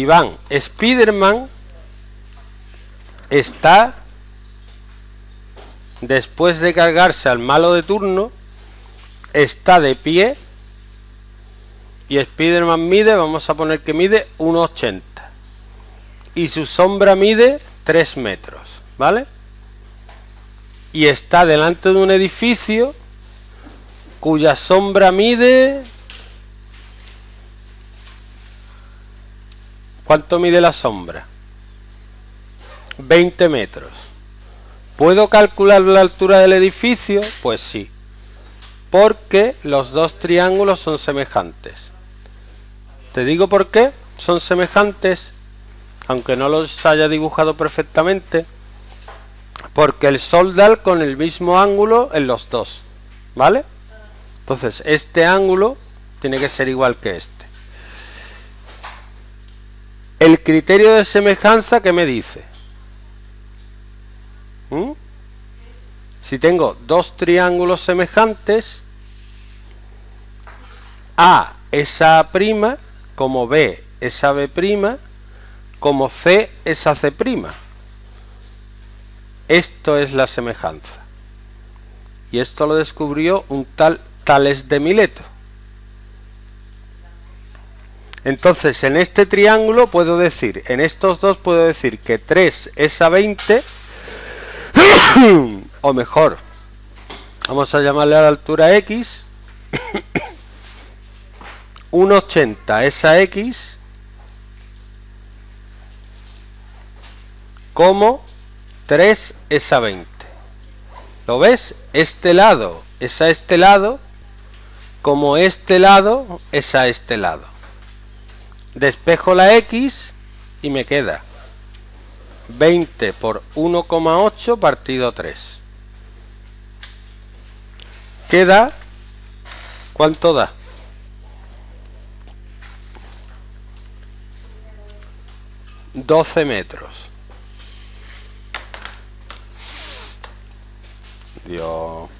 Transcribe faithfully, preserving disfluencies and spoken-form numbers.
Iván, Spider-Man está, después de cargarse al malo de turno, está de pie y Spider-Man mide, vamos a poner que mide uno ochenta y su sombra mide tres metros, ¿vale? Y está delante de un edificio cuya sombra mide... ¿Cuánto mide la sombra? veinte metros. ¿Puedo calcular la altura del edificio? Pues sí, porque los dos triángulos son semejantes. ¿Te digo por qué son semejantes? Aunque no los haya dibujado perfectamente, porque el sol da con el mismo ángulo en los dos, ¿vale? Entonces este ángulo tiene que ser igual que este. El criterio de semejanza, que me dice? ¿Mm? Si tengo dos triángulos semejantes, A es A prima, como B es A B prima, como C es A C prima. Esto es la semejanza. Y esto lo descubrió un tal Tales de Mileto. Entonces, en este triángulo puedo decir, en estos dos puedo decir que tres es a veinte, o mejor, vamos a llamarle a la altura X, uno ochenta es a X, como tres es a veinte. ¿Lo ves? Este lado es a este lado, como este lado es a este lado. Despejo la X y me queda veinte por uno coma ocho partido tres. ¿Qué da? ¿Cuánto da? doce metros. Dios.